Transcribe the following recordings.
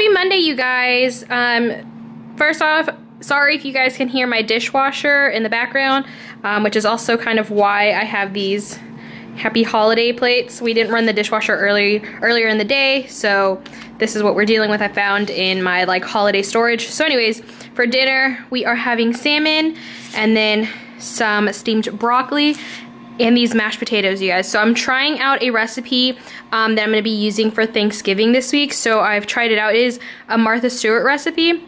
Happy Monday, you guys. First off, sorry if you guys can hear my dishwasher in the background, which is also kind of why I have these happy holiday plates. We didn't run the dishwasher earlier in the day, so this is what we're dealing with. I found in my like holiday storage. So anyways, for dinner, we are having salmon and then some steamed broccoli and these mashed potatoes, you guys. So I'm trying out a recipe that I'm gonna be using for Thanksgiving this week. So I've tried it out. It is a Martha Stewart recipe,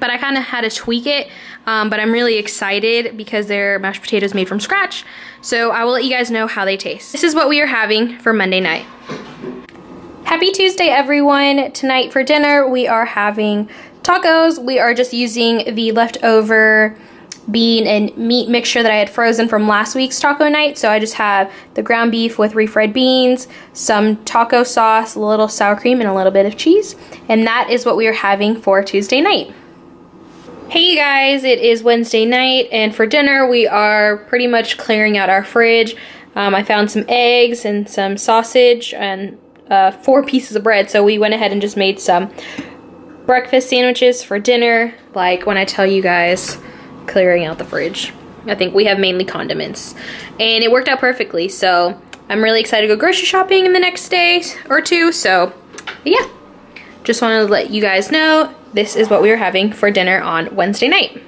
but I kind of had to tweak it, but I'm really excited because they're mashed potatoes made from scratch. So I will let you guys know how they taste. This is what we are having for Monday night. Happy Tuesday, everyone. Tonight for dinner, we are having tacos. We are just using the leftover bean and meat mixture that I had frozen from last week's taco night. So I just have the ground beef with refried beans, some taco sauce, a little sour cream, and a little bit of cheese. And that is what we are having for Tuesday night. Hey you guys, it is Wednesday night, and for dinner we are pretty much clearing out our fridge. I found some eggs and some sausage and 4 pieces of bread, so we went ahead and just made some breakfast sandwiches for dinner. Like when I tell you guys, clearing out the fridge. I think we have mainly condiments. And it worked out perfectly, so I'm really excited to go grocery shopping in the next day or two, so yeah. Just wanted to let you guys know this is what we were having for dinner on Wednesday night.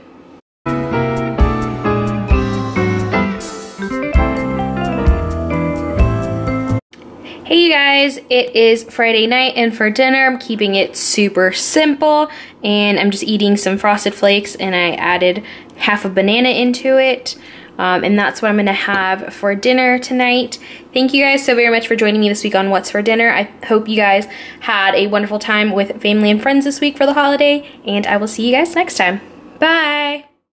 Hey you guys, it is Friday night, and for dinner I'm keeping it super simple, and I'm just eating some Frosted Flakes, and I added half a banana into it. And that's what I'm gonna have for dinner tonight. Thank you guys so very much for joining me this week on What's for Dinner. I hope you guys had a wonderful time with family and friends this week for the holiday, and I will see you guys next time. Bye.